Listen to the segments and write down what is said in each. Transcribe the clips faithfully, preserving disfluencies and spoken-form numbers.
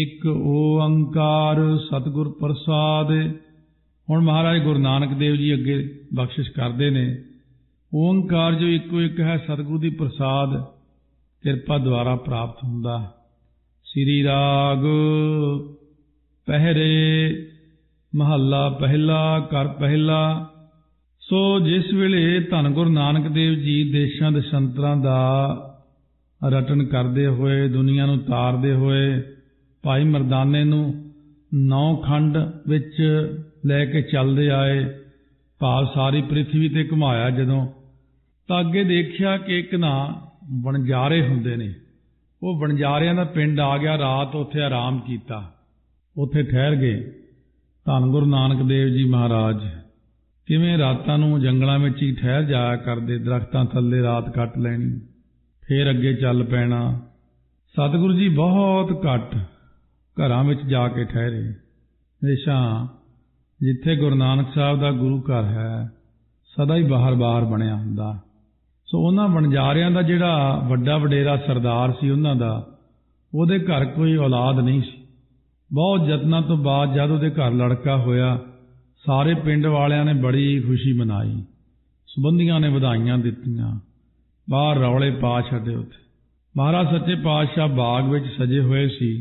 एक ओंकार सतगुर प्रसाद। हुण महाराज गुरु नानक देव जी अगे बख्शिश करते ने। ओंकार जो एको एक है सतगुरु दी प्रसाद किरपा द्वारा प्राप्त हुंदा। श्री राग पहरे महला पहला कर पहला। सो जिस वेले धन गुरु नानक देव जी देशां देशांतरां दा रटन करदे होए दुनिया नूं तारदे होए भाई मरदाने नूं नौ खंड विच लैके चलदे आए, भाव सारी पृथ्वी ते घुमाया। जदों तां अगे देखिया कि एक ना बनजारे हुंदे ने, वो बनजारियां दा पिंड आ गया। रात उत्थे आराम कीता, उत्थे ठहर गए। धन गुरु नानक देव जी महाराज किवें रातां नूं जंगलां विच ही ठहर जाया करदे, दरख्तां थल्ले रात कट लैणी, फिर अगे चल पैना। सतगुरु जी बहुत घट घरां विच जाके ठहरे। हमेशा जिथे गुरु नानक साहब का गुरु घर है सदा ही बाहर बाहर बनिया हुंदा। सो उन्हां बनजारियां दा जिहड़ा वड्डा वडेरा सरदार सी, उन्हां दा उहदे घर कोई औलाद नहीं सी। बहुत जतनां तो बाद जद उहदे घर लड़का होया, सारे पिंड वालियां ने बड़ी खुशी मनाई, संबंधियां ने वधाइयां दित्तियां, बाहर रौले पा छड्डे। उत्थे महाराज सच्चे पातशाह बाग विच सजे होए सी।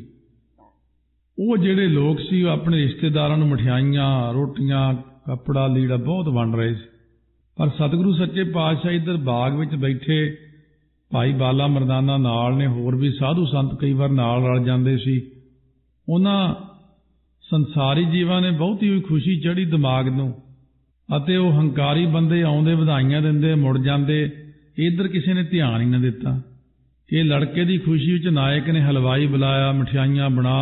ਉਹ ਜਿਹੜੇ ਲੋਕ ਸੀ ਉਹ ਆਪਣੇ ਰਿਸ਼ਤੇਦਾਰਾਂ ਨੂੰ ਮਠਿਆਈਆਂ, ਰੋਟੀਆਂ, ਕੱਪੜਾ, ਲੀੜਾ ਬਹੁਤ ਵੰਡ ਰਹੇ ਸੀ। ਪਰ ਸਤਿਗੁਰੂ ਸੱਚੇ ਪਾਤਸ਼ਾਹ ਇੱਧਰ ਬਾਗ ਵਿੱਚ ਬੈਠੇ ਭਾਈ ਬਾਲਾ ਮਰਦਾਨਾ ਨਾਲ ਨੇ, ਹੋਰ ਵੀ ਸਾਧੂ ਸੰਤ ਕਈ ਵਾਰ ਨਾਲ ਰਲ ਜਾਂਦੇ ਸੀ। ਉਹਨਾਂ ਸੰਸਾਰੀ ਜੀਵਾਂ ਨੇ ਬਹੁਤੀ ਹੋਈ ਖੁਸ਼ੀ ਚੜੀ ਦਿਮਾਗ ਨੂੰ, ਅਤੇ ਉਹ ਹੰਕਾਰੀ ਬੰਦੇ ਆਉਂਦੇ ਵਧਾਈਆਂ ਦਿੰਦੇ ਮੁੜ ਜਾਂਦੇ, ਇੱਧਰ ਕਿਸੇ ਨੇ ਧਿਆਨ ਹੀ ਨਾ ਦਿੱਤਾ। ਇਹ ਲੜਕੇ ਦੀ ਖੁਸ਼ੀ ਵਿੱਚ ਨਾਇਕ ਨੇ ਹਲਵਾਈ ਬੁਲਾਇਆ, ਮਠਿਆਈਆਂ ਬਣਾ।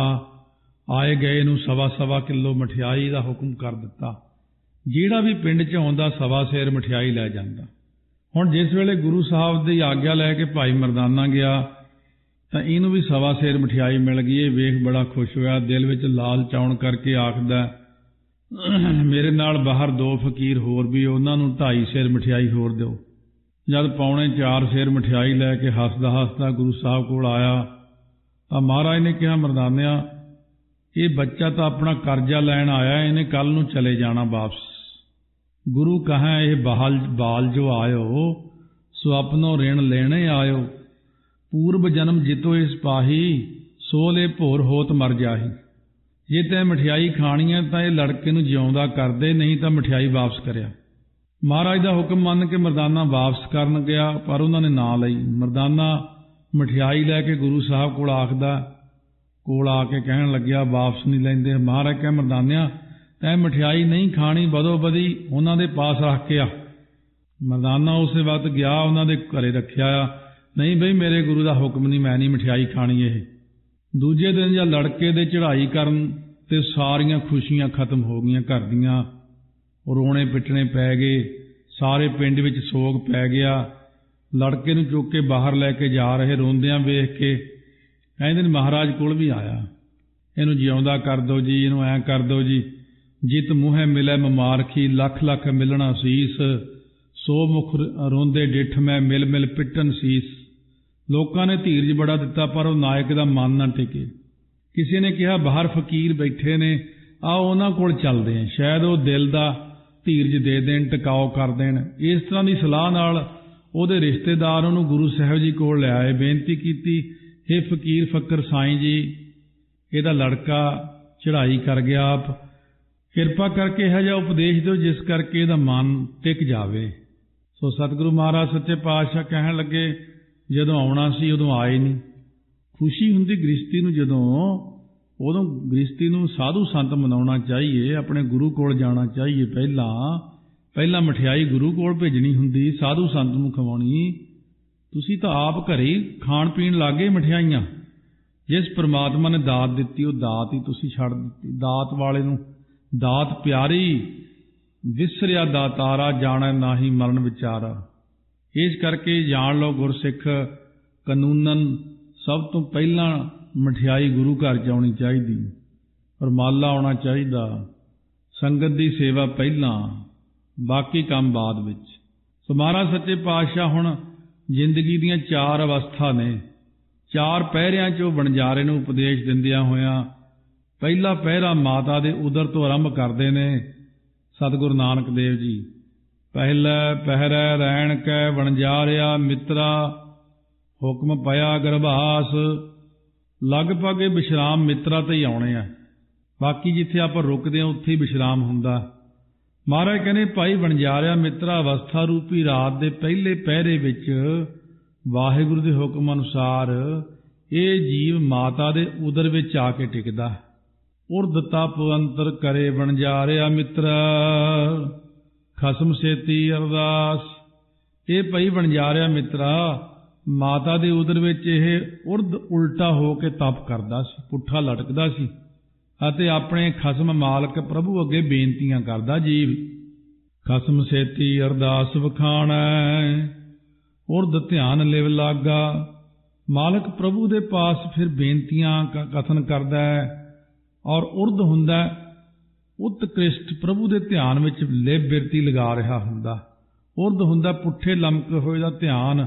आए गए नूं सवा सवा किलो मठियाई दा हुक्म कर दिता। जिहड़ा भी पिंड च आउंदा सवा सेर मठियाई लै जांदा। हुण जिस वेले गुरु साहब दी आग्या लै के भाई मरदाना गया तां इहनूं भी सवा सेर मठियाई मिल गई। इह वेख बड़ा खुश होया, दिल विच लाल चौण करके आखदा, मेरे नाल बाहर दो फकीर होर भी, उहनां नूं ढाई सेर मठियाई होर दिओ। जद पौणे चार सेर मठियाई लै के हसदा हसदा गुरु साहब कोल आया तां महाराज ने किहा, मरदानिया ये बच्चा तो अपना कर्जा लैन आया, इन्हें कल नूं चले जाना वापस। गुरु कहा, यह बाल बाल जो आयो सो अपनो ऋण लेने आयो। पूर्व जन्म जितो इस पाही, सो ले भोर होत मर जाही। जे तैं मठियाई खानी है तो यह लड़के नूं जिउंदा कर दे, नहीं तो मठियाई वापस करिया। महाराज का हुक्म मन के मरदाना वापस करन गया, पर उन्होंने ना लई। मरदाना मठियाई लैके गुरु साहब कोल आखदा, कोल आके कहन लग्या, वापस नहीं लेंदे। महाराज कह, मरदानिया तैं मठियाई नहीं खानी, बदो बदी उन्हां दे पास रख के आ। मरदाना उसे वक्त गया, उन्हां दे घरे रखिया। नहीं बई, मेरे गुरु दा हुक्म नहीं, मैं नहीं मठियाई खानी। यह दूजे दिन जां लड़के दे चढ़ाई करन ते सारियां खुशियां खत्म हो गईयां घर दीयां। रोणे पिटणे पै गए, सारे पिंड विच सोग पै गया। लड़के नूं चुक के बाहर लै के जा रहे रोंदियां वेख के कहते, महाराज कोल भी आया, इनू जिउंदा कर दो जी, इनू ऐ कर दो जी। जित मुहे मिले ममारखी, लख लख मिलना सीस। सो मुख रोंदे डिठ मैं, मिल मिल पिटन सीस। लोगों ने धीरज बड़ा दिता, पर वो नायक का मन ना टिके। किसी ने कहा, बाहर फकीर बैठे ने, आओ उन्हां कोल चलदे हैं, शायद वो दिल का धीरज दे देण, टिकाओ कर देण। इस तरह की सलाह नाल ओहदे रिश्तेदार उन्हूं गुरु साहब जी कोल लै आए। बेनती कीती, हे फकीर फकर साईं जी, इहदा लड़का चढ़ाई कर गया, आप किरपा करके यह जिहा उपदेश दो जिस करके इहदा मन टिक जावे। सो सतगुरु महाराज सच्चे पातशाह कहण लगे, जदों आउणा सी उदों आए नहीं। खुशी हुंदी गृहस्थी नूं, जदों उदों गृहस्थी नूं साधु संत मनाउणा चाहिए, अपने गुरु कोल जाना चाहिए। पहला पहला मठियाई गुरु कोल भेजणी हुंदी, साधु संत नूं खवाउणी। ਤੁਸੀਂ ਤਾਂ ਆਪ ਘਰੇ ਖਾਣ ਪੀਣ ਲੱਗੇ ਮਠਿਆਈਆਂ। ਜਿਸ ਪ੍ਰਮਾਤਮਾ ਨੇ ਦਾਤ ਦਿੱਤੀ ਉਹ ਦਾਤ ਹੀ ਤੁਸੀਂ ਛੱਡ ਦਿੱਤੀ। ਦਾਤ ਵਾਲੇ ਨੂੰ ਦਾਤ ਪਿਆਰੀ, ਵਿਸਰਿਆ ਦਾਤਾਰਾ ਜਾਣੈ ਨਾਹੀ ਮਰਨ ਵਿਚਾਰਾ। ਇਸ ਕਰਕੇ ਜਾਣ ਲਓ ਗੁਰਸਿੱਖ, ਕਾਨੂੰਨਨ ਸਭ ਤੋਂ ਪਹਿਲਾਂ ਮਠਿਆਈ ਗੁਰੂ ਘਰ ਚ ਆਉਣੀ ਚਾਹੀਦੀ, ਰੁਮਾਲਾ ਆਉਣਾ ਚਾਹੀਦਾ, ਸੰਗਤ ਦੀ ਸੇਵਾ ਪਹਿਲਾਂ, ਬਾਕੀ ਕੰਮ ਬਾਅਦ ਵਿੱਚ। ਸੋ ਮਹਾਰਾਜ ਸੱਚੇ ਪਾਤਸ਼ਾਹ ਹੁਣ ਜ਼ਿੰਦਗੀ ਦੀਆਂ ਚਾਰ ਅਵਸਥਾ ਨੇ। ਚਾਰ ਪਹਿਰਿਆਂ ਚੋਂ ਵਣਜਾਰੇ ਨੂੰ ਉਪਦੇਸ਼ ਦਿੰਦਿਆਂ ਹੋਇਆਂ ਪਹਿਲਾ ਪਹਿਰਾ ਮਾਤਾ ਦੇ ਉਦਰ ਤੋਂ ਆਰੰਭ ਕਰਦੇ ਨੇ ਸਤਿਗੁਰੂ ਨਾਨਕ ਦੇਵ ਜੀ। ਪਹਿਲਾ ਪਹਿਰਾ ਰਹਿਣ ਕੈ ਵਣਜਾਰਿਆ ਮਿੱਤਰਾ, ਹੁਕਮ ਪਿਆ ਗਰਭਾਸ। ਲਗਭਗ ਇਹ ਵਿਸ਼ਰਾਮ ਮਿੱਤਰਾ ਤੇ ਹੀ ਆਉਣੇ ਆ, ਬਾਕੀ ਜਿੱਥੇ ਆਪਾਂ ਰੁਕਦੇ ਹਾਂ ਉੱਥੇ ਹੀ ਵਿਸ਼ਰਾਮ ਹੁੰਦਾ। ਮਹਾਰਾਜ ਕਹਿੰਦੇ ਭਾਈ ਵਣਜਾਰਿਆ ਮਿੱਤਰਾ ਅਵਸਥਾ ਰੂਪੀ ਰਾਤ ਦੇ ਪਹਿਲੇ ਪਹਿਰੇ ਵਿੱਚ ਵਾਹਿਗੁਰੂ ਦੇ ਹੁਕਮ ਅਨੁਸਾਰ ਇਹ ਜੀਵ ਮਾਤਾ ਦੇ ਉਦਰ ਵਿੱਚ ਆ ਕੇ ਟਿਕਦਾ। ਉਰਦ ਤਪ ਅੰਤਰ ਕਰੇ ਵਣਜਾਰਿਆ ਮਿੱਤਰਾ, ਖਸਮ ਸੇਤੀ ਅਰਦਾਸ। ਇਹ ਭਾਈ ਵਣਜਾਰਿਆ ਮਿੱਤਰਾ ਮਾਤਾ ਦੇ ਉਦਰ ਵਿੱਚ ਇਹ ਉਰਦ ਉਲਟਾ ਹੋ ਕੇ ਤਪ ਕਰਦਾ ਸੀ, ਪੁੱਠਾ ਲਟਕਦਾ ਸੀ ਅਤੇ ਆਪਣੇ ਖਸਮ ਮਾਲਕ ਪ੍ਰਭੂ ਅੱਗੇ ਬੇਨਤੀਆਂ ਕਰਦਾ। ਜੀਵ ਖਸਮ ਸੇਤੀ ਅਰਦਾਸ ਵਖਾਣੈ, ਉਰਦ ਧਿਆਨ ਲਿਵ ਲਾਗਾ। ਮਾਲਕ ਪ੍ਰਭੂ ਦੇ ਪਾਸ ਫਿਰ ਬੇਨਤੀਆਂ ਕਥਨ ਕਰਦਾ ਹੈ ਔਰ ਉਰਦ ਹੁੰਦਾ ਉਤਕ੍ਰਿਸ਼ਟ ਪ੍ਰਭੂ ਦੇ ਧਿਆਨ ਵਿੱਚ ਲਿਵ ਬਿਰਤੀ ਲਗਾ ਰਿਹਾ ਹੁੰਦਾ। ਉਰਦ ਹੁੰਦਾ ਪੁੱਠੇ ਲਮਕ ਹੋਏ ਦਾ ਧਿਆਨ,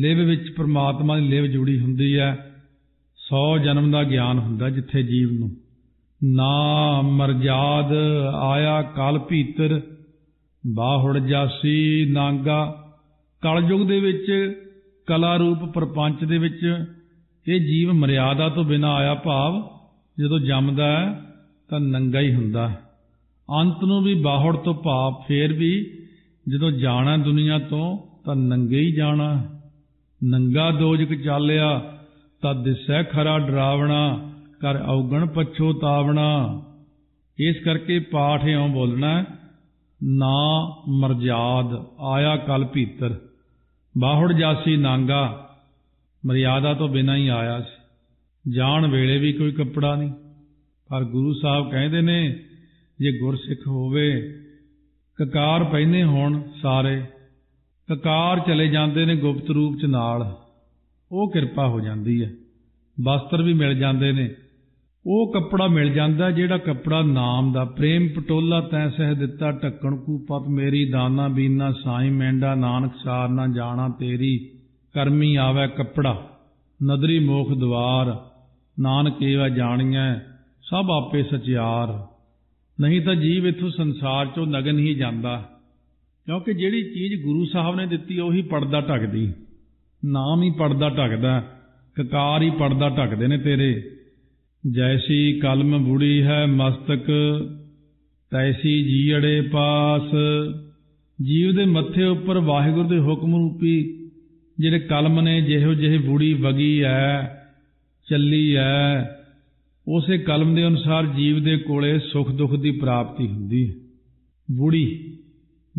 ਲਿਵ ਵਿੱਚ ਪਰਮਾਤਮਾ ਦੀ ਲਿਵ ਜੁੜੀ ਹੁੰਦੀ ਹੈ। ਸੌ ਜਨਮ ਦਾ ਗਿਆਨ ਹੁੰਦਾ ਜਿੱਥੇ ਜੀਵ ਨੂੰ ਨਾ ਮਰਜਾਦ ਆਇਆ ਕਾਲ ਭੀਤਰ, ਬਾਹੁੜ ਜਾਸੀ ਨਾਂਗਾ। ਕਲਯੁਗ ਦੇ ਵਿੱਚ ਕਲਾ ਰੂਪ ਪ੍ਰਪੰਚ ਦੇ ਵਿੱਚ ਇਹ ਜੀਵ ਮਰਿਆਦਾ ਤੋਂ ਬਿਨਾਂ ਆਇਆ, ਭਾਵ ਜਦੋਂ ਜੰਮਦਾ ਹੈ ਤਾਂ ਨੰਗਾ ਹੀ ਹੁੰਦਾ। ਅੰਤ ਨੂੰ ਵੀ ਬਾਹੁੜ ਤੋਂ ਭਾਵ ਫੇਰ ਵੀ ਜਦੋਂ ਜਾਣਾ ਦੁਨੀਆ ਤੋਂ ਤਾਂ ਨੰਗੇ ਹੀ ਜਾਣਾ। ਨੰਗਾ ਦੋਜਕ ਚਾਲਿਆ ਤਾਂ ਦਿਸੈ ਖਰਾ ਡਰਾਵਣਾ, ਕਰ ਔਗਣ ਪਛੋਤਾਵਣਾ। ਇਸ ਕਰਕੇ ਪਾਠ ਇਉਂ ਬੋਲਣਾ, ਨਾ ਮਰਜਾਦ ਆਇਆ ਕਲ ਭੀਤਰ, ਬਾਹੁੜ ਜਾਸੀ ਨਾਂਗਾ। ਮਰਿਆਦਾ ਤੋਂ ਬਿਨਾਂ ਹੀ ਆਇਆ ਸੀ, ਜਾਣ ਵੇਲੇ ਵੀ ਕੋਈ ਕੱਪੜਾ ਨਹੀਂ। ਪਰ ਗੁਰੂ ਸਾਹਿਬ ਕਹਿੰਦੇ ਨੇ ਜੇ ਗੁਰਸਿੱਖ ਹੋਵੇ ਕਕਾਰ ਪਹਿਨੇ ਹੋਣ, ਸਾਰੇ ਕਕਾਰ ਚਲੇ ਜਾਂਦੇ ਨੇ ਗੁਪਤ ਰੂਪ ਚ ਨਾਲ, ਉਹ ਕਿਰਪਾ ਹੋ ਜਾਂਦੀ ਹੈ। ਵਸਤਰ ਵੀ ਮਿਲ ਜਾਂਦੇ ਨੇ, ਉਹ ਕੱਪੜਾ ਮਿਲ ਜਾਂਦਾ ਜਿਹੜਾ ਕੱਪੜਾ ਨਾਮ ਦਾ। ਪ੍ਰੇਮ ਪਟੋਲਾ ਤੈਂ ਸਹਿ ਦਿੱਤਾ ਢੱਕਣ ਕੂ ਪਤ ਮੇਰੀ, ਦਾਨਾ ਬੀਨਾ ਸਾਈਂ ਮੈਂਡਾ ਨਾਨਕ ਸਾਰ ਨਾ ਜਾਣਾ ਤੇਰੀ। ਕਰਮੀ ਆਵੇ ਕੱਪੜਾ ਨਦਰੀ ਮੋਖ ਦਵਾਰ, ਨਾਨਕ ਏਵਾ ਜਾਣੀਐ ਸਭ ਆਪੇ ਸਚਿਆਰ। ਨਹੀਂ ਤਾਂ ਜੀਵ ਇੱਥੋਂ ਸੰਸਾਰ ਚੋਂ ਨਗਨ ਹੀ ਜਾਂਦਾ, ਕਿਉਂਕਿ ਜਿਹੜੀ ਚੀਜ਼ ਗੁਰੂ ਸਾਹਿਬ ਨੇ ਦਿੱਤੀ ਉਹੀ ਪੜਦਾ ਢੱਕਦੀ। ਨਾਮ ਹੀ ਪੜਦਾ ਢੱਕਦਾ, ਕਕਾਰ ਹੀ ਪੜਦਾ ਢੱਕਦੇ ਨੇ ਤੇਰੇ। ਜੈਸੀ ਕਲਮ ਬੁੜੀ ਹੈ ਮਸਤਕ, ਤੈਸੀ ਜੀਅੜੇ ਪਾਸ। ਜੀਵ ਦੇ ਮੱਥੇ ਉੱਪਰ ਵਾਹਿਗੁਰੂ ਦੇ ਹੁਕਮ ਰੂਪੀ ਜਿਹੜੇ ਕਲਮ ਨੇ, ਜਿਹੋ ਜਿਹੇ ਬੁੜੀ ਵਗੀ ਹੈ ਚੱਲੀ ਹੈ, ਉਸੇ ਕਲਮ ਦੇ ਅਨੁਸਾਰ ਜੀਵ ਦੇ ਕੋਲੇ ਸੁੱਖ ਦੁੱਖ ਦੀ ਪ੍ਰਾਪਤੀ ਹੁੰਦੀ ਹੈ। ਬੁੜੀ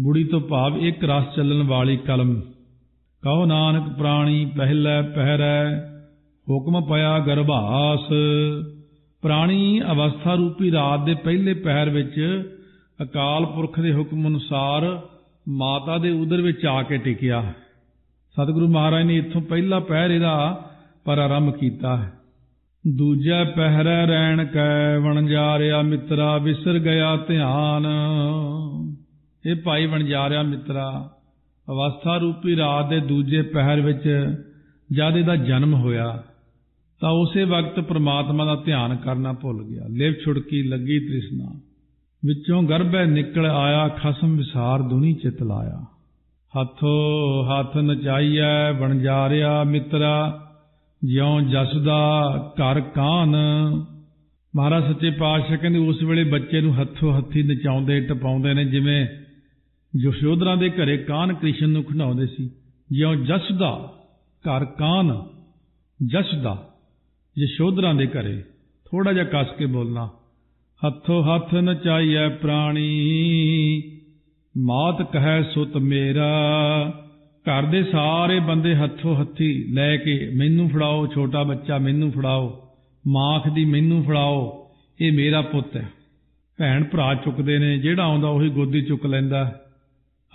ਬੁੜੀ ਤੋਂ ਭਾਵ ਇੱਕ ਰਸ ਚੱਲਣ ਵਾਲੀ ਕਲਮ। ਕਹੋ ਨਾਨਕ ਪ੍ਰਾਣੀ ਪਹਿਲੇ ਪਹਿਰੈ, ਹੁਕਮ ਪਿਆ ਗਰਭਾਸ। ਪ੍ਰਾਣੀ ਅਵਸਥਾ ਰੂਪੀ ਰਾਤ ਦੇ ਪਹਿਲੇ ਪਹਿਰ ਵਿੱਚ ਅਕਾਲ ਪੁਰਖ ਦੇ ਹੁਕਮ ਅਨੁਸਾਰ ਮਾਤਾ ਦੇ ਉਦਰ ਵਿੱਚ ਆ ਕੇ ਟਿਕਿਆ। ਸਤਿਗੁਰੂ ਮਹਾਰਾਜ ਨੇ ਇੱਥੋਂ ਪਹਿਲਾ ਪਹਿਰ ਇਹਦਾ ਪ੍ਰਾਰੰਭ ਕੀਤਾ। ਦੂਜਾ ਪਹਿਰਾ ਰਹਿਣ ਕੈ ਵਣਜਾਰਿਆ ਮਿੱਤਰਾ, ਵਿਸਰ ਗਿਆ ਧਿਆਨ। ਇਹ ਭਾਈ ਵਣਜਾਰਿਆ ਮਿੱਤਰਾ ਅਵਸਥਾ ਰੂਪੀ ਰਾਤ ਦੇ ਦੂਜੇ ਪਹਿਰ ਵਿੱਚ ਜਦ ਇਹਦਾ ਜਨਮ ਹੋਇਆ ਤਾਂ ਉਸੇ ਵਕਤ ਪ੍ਰਮਾਤਮਾ ਦਾ ਧਿਆਨ ਕਰਨਾ ਭੁੱਲ ਗਿਆ। ਲਿਵ ਛੁੜਕੀ ਲੱਗੀ ਤ੍ਰਿਸ਼ਨਾ, ਵਿੱਚੋਂ ਗਰਭੈ ਨਿਕਲ ਆਇਆ ਖਸਮ ਵਿਸਾਰ ਦੁਨੀ ਚਿਤ ਲਾਇਆ। ਹੱਥੋ ਹੱਥ ਨਚਾਈਐ ਵਣਜਾਰਿਆ ਮਿੱਤਰਾ, ਜਿਉਂ ਜਸਦਾ ਘਰ ਕਾਨ। ਮਹਾਰਾਜ ਸੱਚੇ ਪਾਤਸ਼ਾਹ ਕਹਿੰਦੇ ਉਸ ਵੇਲੇ ਬੱਚੇ ਨੂੰ ਹੱਥੋਂ ਹੱਥੀ ਨਚਾਉਂਦੇ ਟਪਾਉਂਦੇ ਨੇ, ਜਿਵੇਂ ਯਸ਼ੋਧਰਾ ਦੇ ਘਰੇ ਕਾਨ ਕ੍ਰਿਸ਼ਨ ਨੂੰ ਖਿਡਾਉਂਦੇ ਸੀ। ਜਿਉਂ ਜਸਦਾ ਘਰ ਕਾਨ, ਜਸਦਾ ਯਸ਼ੋਧਰਾ ਦੇ ਘਰੇ, ਥੋੜਾ ਜਿਹਾ ਕੱਸ ਕੇ ਬੋਲਣਾ। ਹੱਥੋਂ ਹੱਥ ਨਚਾਈਐ ਪ੍ਰਾਣੀ, ਮਾਤ ਕਹੈ ਸੁਤ ਮੇਰਾ। ਘਰ ਦੇ ਸਾਰੇ ਬੰਦੇ ਹੱਥੋਂ ਹੱਥੀ ਲੈ ਕੇ ਮੈਨੂੰ ਫੜਾਓ, ਛੋਟਾ ਬੱਚਾ ਮੈਨੂੰ ਫੜਾਓ, ਮਾਂ ਆਖਦੀ ਮੈਨੂੰ ਫੜਾਓ, ਇਹ ਮੇਰਾ ਪੁੱਤ ਹੈ। ਭੈਣ ਭਰਾ ਚੁੱਕਦੇ ਨੇ, ਜਿਹੜਾ ਆਉਂਦਾ ਉਹੀ ਗੋਦੀ ਚੁੱਕ ਲੈਂਦਾ।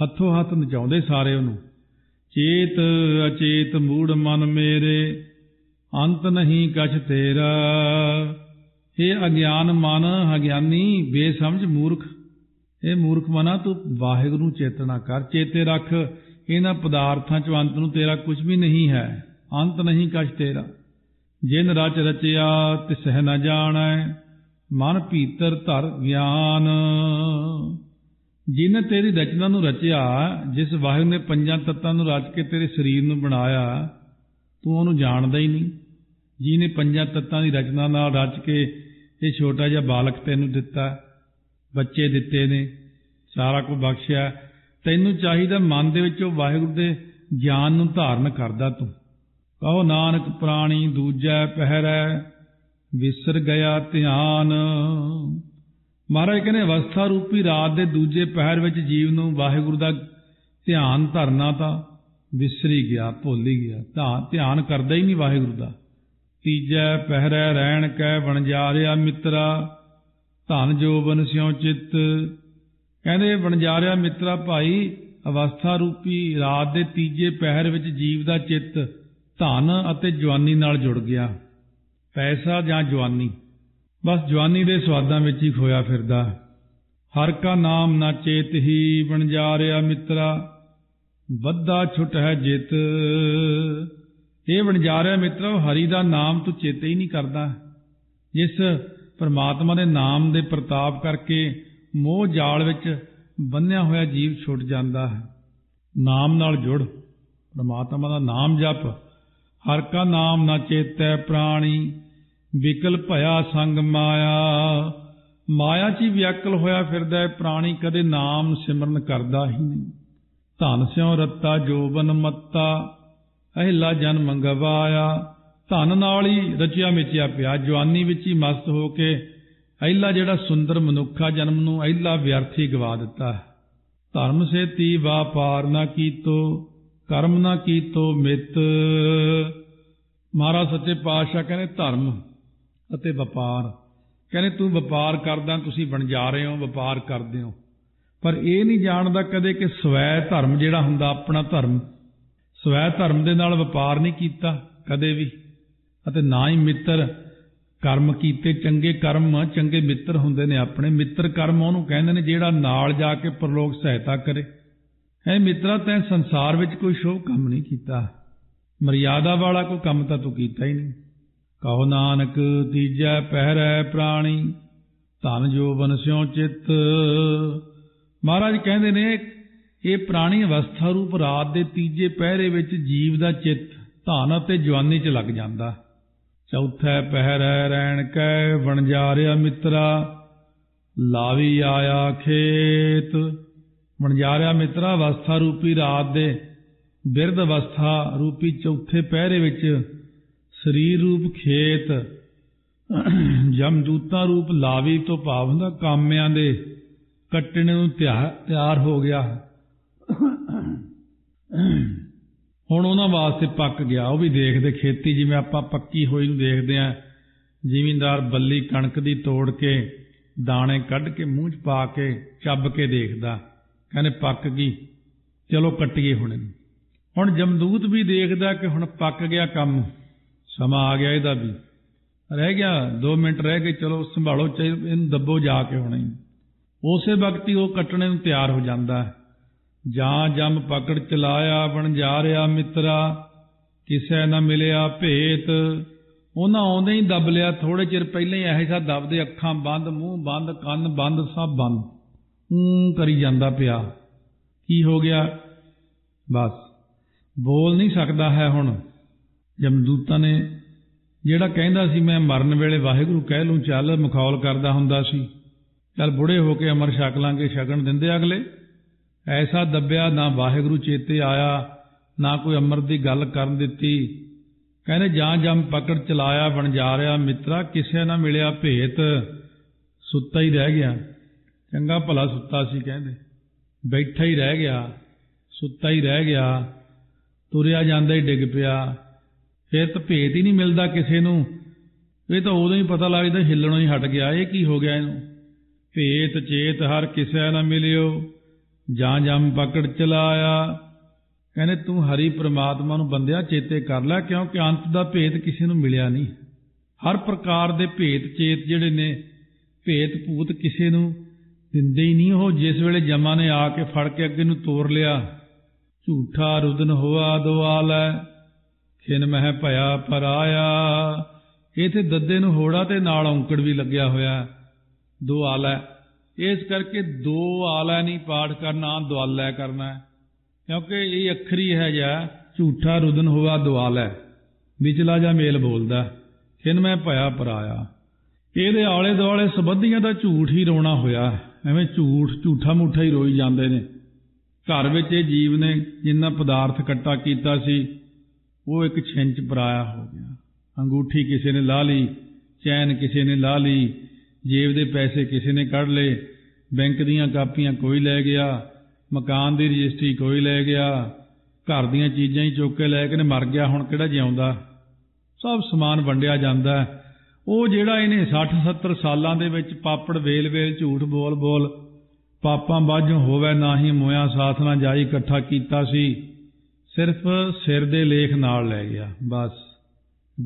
ਹੱਥੋਂ ਹੱਥ ਨਚਾਉਂਦੇ ਸਾਰੇ ਉਹਨੂੰ। ਚੇਤ ਅਚੇਤ ਮੂੜ ਮਨ ਮੇਰੇ, ਅੰਤ ਨਹੀਂ ਕਛ ਤੇਰਾ। ਇਹ ਅਗਿਆਨ ਮਨ, ਅਗਿਆਨੀ ਬੇਸਮਝ ਮੂਰਖ, ਇਹ ਮੂਰਖ ਮਨਾ ਤੂੰ ਵਾਹਿਗੁਰੂ ਨੂੰ ਚੇਤਨਾ ਕਰ, ਚੇਤੇ ਰੱਖ ਇਹਨਾਂ ਪਦਾਰਥਾਂ ਚੋਂ ਅੰਤ ਨੂੰ ਤੇਰਾ ਕੁਝ ਵੀ ਨਹੀਂ ਹੈ। ਅੰਤ ਨਹੀਂ ਕਛ ਤੇਰਾ। जिन रच रचया तिसह न जाणै, मन भीतर धर ज्ञान। जिन तेरी रचना नू रचया, जिस वाहिगुरू ने पंजां तत्तां नू रच के तेरे शरीर नू बनाया, तू उहनू जाणदा ही नहीं। जिने पंजां तत्तां दी रचना नाल रच के ये छोटा जिहा बालक तैनू दिता, बच्चे दिते ने, सारा कुछ बख्शिया, तैनू चाहीदा मन दे विच वाहिगुरू दे ज्ञान नू धारण करदा तू। कहो नानक प्राणी दूजा पहरै, विसर गया ध्यान। महाराज कहने अवस्था रूपी रात के दूजे पहर विच जीव नू वाहिगुरू दा ध्यान धरना तां विसरी गया, भुल ही गया, ध्यान करदा ही नहीं वाहिगुरू दा। तीजे पहरै रहण कै वणजारिया मित्रा, धन जोबन सिउ चित। कहने वणजारिया मित्रा भाई, अवस्था रूपी रात के तीजे पहर विच जीव दा चित धन अते जवानी नाल जुड़ गया। पैसा जां जवानी, बस जवानी दे स्वादां विच ही खोया फिरदा। हर का नाम ना चेत ही वणजारिया मित्रा, बद्धा छुट है जित। ये वणजारिया मित्रा, हरि दा नाम तू चेते ही नहीं करदा। जिस परमात्मा दे नाम दे प्रताप करके मोह जाल विच बन्निया होया जीव छुट जांदा है। नाम नाल जुड़, परमात्मा दा नाम जप। हर का नाम ना चेतै प्राणी, विकल भया संग माया। माया च ही व्याकल होया फिरदा प्राणी, कदे नाम सिमरन करदा ही नहीं। धन सिउ रत्ता जोबन मत्ता, अहिला जन मंगवाया। धन नाल ही रचिया मिचिया पिया, जवानी विच ही मस्त हो के अहिला जिहड़ा सुंदर मनुखा जन्म नूं अहिला व्यर्थी गवा दिता। धर्म सेती वापार ना कीतो, कर्म ना कीतो मित। महाराज सच्चे पातशाह कहने धर्म अते व्यापार, कहने तू व्यापार करदा, तुसीं वणजा रहे हो, व्यापार करदे हो, पर यह नहीं जानदा कदे कि स्वै धर्म जिहड़ा हुंदा, अपना धर्म, स्वै धर्म दे नाल व्यापार नहीं कीता कदे भी। अते ना ही मित्र कर्म कीते, चंगे कर्म चंगे मित्र हुंदे ने। अपने मित्र कर्म उहनूं कहंदे ने जिहड़ा नाल जा के परलोक सहायता करे। ऐ मित्रा, तैं संसार विच कोई शोभ कम नहीं कीता, मर्यादा वाला कोई कम तां तू कीता ही नहीं। कहो नानक तीजै पहरै प्राणी, धन जोबन सिउ चित। महाराज कहंदे ने इह प्राणी अवस्था रूप रात दे तीजे पहरे विच जीव दा चित धन अते जवानी च लग जांदा। चौथे पहरै रहण कै वणजारिया मित्रा, लावी आया खेत। वणजारिया मित्रा, अवस्था रूपी रात दे बिरद अवस्था रूपी चौथे पहरे विच शरीर रूप खेत, जमदूतां रूप लावी तो भाव हुंदा कामियां दे कट्टणे नूं तैयार हो गया। हुण उहनां वास्ते पक गया। उह भी देखदे खेती, जिवें आपां पक्की होई नूं देखदे आ, जिमींदार बल्ली कणक दी तोड़ के दाणे कढ के मूंह च पा के चब के देखदा, कहने पक गई, चलो कट्टीए हुणे। हुण जमदूत भी देखदा कि हुण पक गया काम, समा आ गया, इहदा भी रह गया दो मिनट रह गए, चलो संभालो, इहनूं दब्बो जा के हुणे। उसे वक्त ही उह कट्टणे नूं तैयार हो जांदा। जां जम पकड़ चलाया वणजारिया मित्रा, किसै ना मिलिया भेत। उहनां आउंदे ही दब लिया, थोड़े चिर पहिलां ही ऐसा दबदे, अक्खां बंद, मूंह बंद, कंन बंद, सब बंद करी जांदा पिया। की हो गया? बस बोल नहीं सकता है हुण। जमदूतां ने जिहड़ा कहंदा सी मैं मरन वेले वाहिगुरू कह लूं, चल मखौल करदा हुंदा सी, चल बुढ़े होके अमर छक लांगे, छकण दिंदे अगले। ऐसा दब्बिया, ना वाहिगुरू चेते आया, ना कोई अमर दी गल करन दित्ती। कहंदे जां जम पकड़ चलाया वणजारिया मित्रा, किसे ना मिलिया भेत। सुत्ता ही रह गया, चंगा भला सुत्ता सी, कहंदे बैठा ही रह गया, सुत्ता ही रह गया, तुरिया जांदा ही डिग पिया। फिर तो भेत ही नहीं मिलदा किसे नूं। ये तो उदों ही पता लगदा हिलणों ही हट गया, ये की हो गया इहनूं। भेत चेत हर किसे ना मिलियो, जां जम पकड़ चलाया। कहने तू हरी परमात्मा नूं बंदिया चेते कर लै, क्योंकि अंत दा भेत किसे नूं मिलिया नहीं। हर प्रकार दे भेत चेत जिहड़े ने, भेत भूत किसे नूं दिंदे ही नहीं। हो जिस वेले जमा ने आके फड़ के अगे नूं तोर लिया, झूठा रुदन होआ दुआलै, खिन मह भया पराया। इत्थे दद्दे नूं होड़ा ते नाल औंकड़ भी लग्या होया, दो आला है। इस करके दो आला नहीं पाठ करना, दुआला करना है, क्योंकि ये अखरी है जा झूठा रुदन हुआ दुआला है, विचला जा मेल बोलदा। खिन मह भया पराया, ਇਹਦੇ ਆਲੇ ਦੁਆਲੇ ਸੰਬੰਧੀਆਂ ਦਾ ਝੂਠ ਹੀ ਰੋਣਾ ਹੋਇਆ, ਐਵੇਂ ਝੂਠ ਝੂਠਾ ਮੂਠਾ ਹੀ ਰੋਈ ਜਾਂਦੇ ਨੇ। ਘਰ ਵਿੱਚ ਇਹ ਜੀਵ ਨੇ ਜਿੰਨਾ ਪਦਾਰਥ ਇਕੱਠਾ ਕੀਤਾ ਸੀ ਉਹ ਇੱਕ ਛਿੰਚ ਪਰਾਇਆ ਹੋ ਗਿਆ। ਅੰਗੂਠੀ ਕਿਸੇ ਨੇ ਲਾ ਲਈ, ਚੈਨ ਕਿਸੇ ਨੇ ਲਾ ਲਈ, ਜੇਬ ਦੇ ਪੈਸੇ ਕਿਸੇ ਨੇ ਕੱਢ ਲਏ, ਬੈਂਕ ਦੀਆਂ ਕਾਪੀਆਂ ਕੋਈ ਲੈ ਗਿਆ, ਮਕਾਨ ਦੀ ਰਜਿਸਟਰੀ ਕੋਈ ਲੈ ਗਿਆ, ਘਰ ਦੀਆਂ ਚੀਜ਼ਾਂ ਹੀ ਚੁੱਕ ਕੇ ਲੈ ਕੇ ਨੇ ਮਰ ਗਿਆ, ਹੁਣ ਕਿਹੜਾ ਜਿਉਂਦਾ। ਸਭ ਸਮਾਨ ਵੰਡਿਆ ਜਾਂਦਾ। ਉਹ ਜਿਹੜਾ ਇਹਨੇ ਸੱਠ ਸੱਤਰ ਸਾਲਾਂ ਦੇ ਵਿੱਚ ਪਾਪੜ ਵੇਲ ਵੇਲ ਝੂਠ ਬੋਲ ਬੋਲ ਪਾਪਾਂ ਬਾਝੋਂ ਹੋਵੇ ਨਾਹੀਂ ਮੋਇਆ ਸਾਥ ਨਾ ਜਾਈ ਇਕੱਠਾ ਕੀਤਾ ਸੀ, ਸਿਰਫ ਸਿਰ ਦੇ ਲੇਖ ਨਾਲ ਲੈ ਗਿਆ, ਬਸ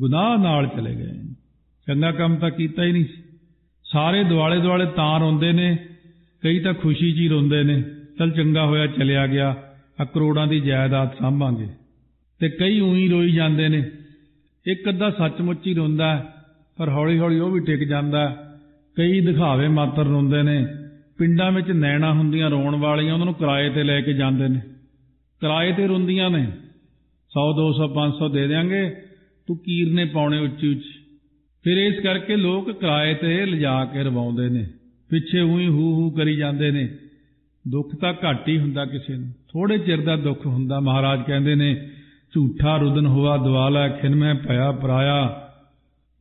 ਗੁਨਾਹ ਨਾਲ ਚਲੇ ਗਏ। ਚੰਗਾ ਕੰਮ ਤਾਂ ਕੀਤਾ ਹੀ ਨਹੀਂ। ਸਾਰੇ ਦੁਆਲੇ ਦੁਆਲੇ ਤਾਂ ਰੋਂਦੇ ਨੇ, ਕਈ ਤਾਂ ਖੁਸ਼ੀ 'ਚ ਹੀ ਰੋਂਦੇ ਨੇ, ਚੱਲ ਚੰਗਾ ਹੋਇਆ ਚਲਿਆ ਗਿਆ, ਆ ਕਰੋੜਾਂ ਦੀ ਜਾਇਦਾਦ ਸਾਂਭਾਂਗੇ। ਤੇ ਕਈ ਉਹੀ ਰੋਈ ਜਾਂਦੇ ਨੇ। ਇੱਕ ਅੱਧਾ ਸੱਚਮੁੱਚ ਹੀ ਰੋਂਦਾ, पर हौली हौली वह भी टिक जाता। कई दिखावे मात्र रोंदे ने। पिंडां विच नैणा हुंदियां रोण वालियां, उन्हां नूं किराए ते लैके जांदे ने, किराए ते रोंदियां ने। सौ दो सौ पांच सौ दे देंगे, तू कीरने पाउने उच्ची उच्ची। फिर इस करके लोग किराए ते लिजा के रवाउंदे ने, पिछे उही हू हू करी जांदे ने। दुख तां घट ही हुंदा किसे नूं, थोड़े चिर दा दुख हुंदा। महाराज कहंदे ने झूठा रुदन होआ दुआला, खिन मह भया पराया।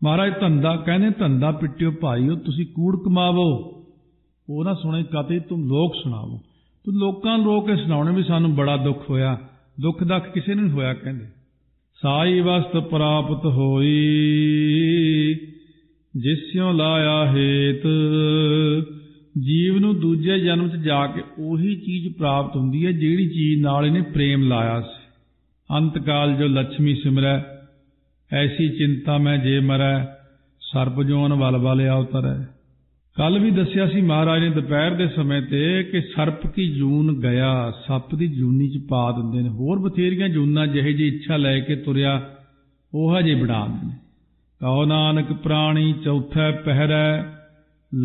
महाराज धंधा कहने धंधा पिट्यो भाईओ, तुसी कूड़ कमावो, वो ना सुने कते तुम लोग सुनावो। तू लोकां रो के सुनाने भी सानू बड़ा दुख होया, दुख दख किसे नहीं होया। कहंदे साई वस्त प्राप्त होई, जिस्यों लाया हेत। जीव नू दूजे जन्म च जाके ओही चीज प्राप्त हुंदी है जिहड़ी चीज नाल इहने प्रेम लाया सी। अंतकाल जो लक्ष्मी सिमरै, ऐसी चिंता मैं जे मरै, सर्प जोन वल वल अवतरै। कल भी दस्या सी महाराज ने दोपहर के समय ते कि सर्प की जून गया, सप की जूनी च पा दिंदे ने। होर बथेरियां जूना जिहे जी इच्छा लैके तुरिया ओह जे बना दिंदे ने। कहो नानक प्राणी चौथे पहरै,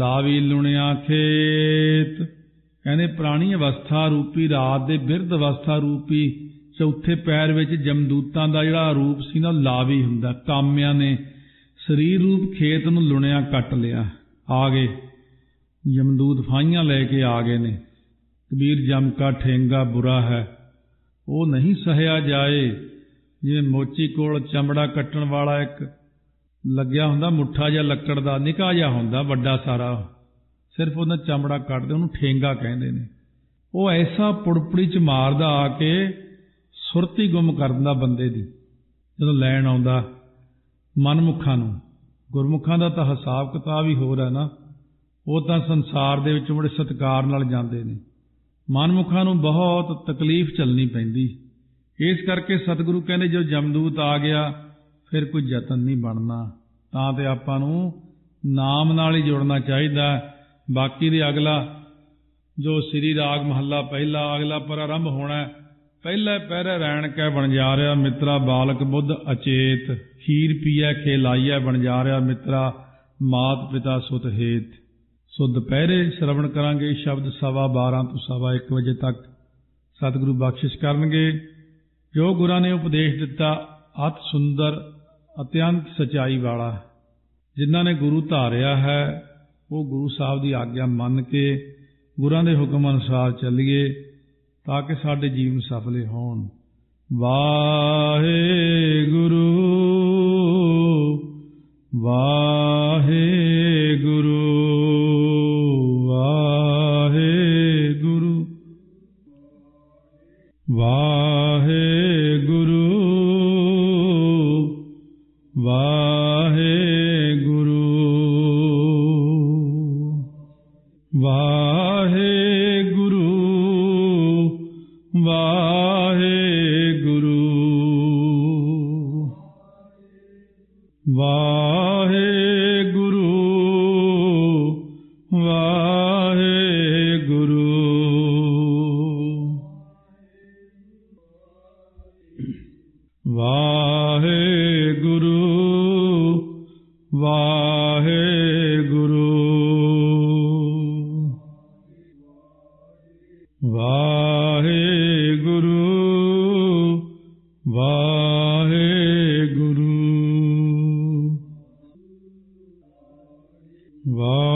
लावी लुणिया खेत। कहने प्राणी अवस्था रूपी रात दे बिरद अवस्था रूपी चौथे पैर विच जमदूतां दा जिहड़ा रूप सी ना लावी हुंदा। कामियां ने शरीर रूप खेत नूं लुणिया कट लिया, आ गए जमदूत फाइयां लैके आ गए ने। कबीर जम का ठेंगा बुरा है, वो नहीं सहिया जाए। जिवें मोची कोल चमड़ा कट्टण वाला एक लग्या हुंदा मुट्ठा जिहा लक्कड़ दा, निका जिहा हुंदा वड्डा सारा, सिर्फ उहदा चमड़ा कटदे, उहनूं ठेंगा कहंदे ने। वो ऐसा पुड़पुड़ी च मारदा आके सुरती गुम कर दिंदा बंदे दी। जदों लैण आउंदा मनमुखां नूं, गुरमुखां दा तां हिसाब किताब ही होर है ना, वो तां संसार दे विच बड़े सत्कार नाल जांदे ने। मनमुखां नूं बहुत तकलीफ चलनी पैंदी। इस करके सतगुरु कहंदे जो जमदूत आ गया फिर कोई जतन नहीं बनना, तां ते आपां नूं नाम नाल ही जुड़ना चाहीदा। बाकी दे अगला जो श्री राग महला पहला अगला प्रारंभ होना है, पहले पहरे रैण कै बणजारिया मित्रा, बालक बुद्ध अचेत। खीर पीए खेलाइया बणजारिया मित्रा, मात पिता सुत हेत। सो दुपहरे श्रवण करांगे शब्द सवा बारह तो सवा एक बजे तक। सतगुरु बख्शिश करनगे। जो गुरां ने उपदेश दिता अति सुंदर अत्यंत सच्चाई वाला, जिन्हां ने गुरु धारिया है वो गुरु साहब की आग्ञा मन के गुरां के हुक्म अनुसार चलीए, ताकि साडे जीवन सफले होण। वाहेगुरु वाहेगुरु वाहेगुरु वाहेगुरु वाहेगुरु वाहे वाहेगुरु वाहेगुरु वाहेगुरु। वाहे वाहे गुरु वाहे गुरु वाहे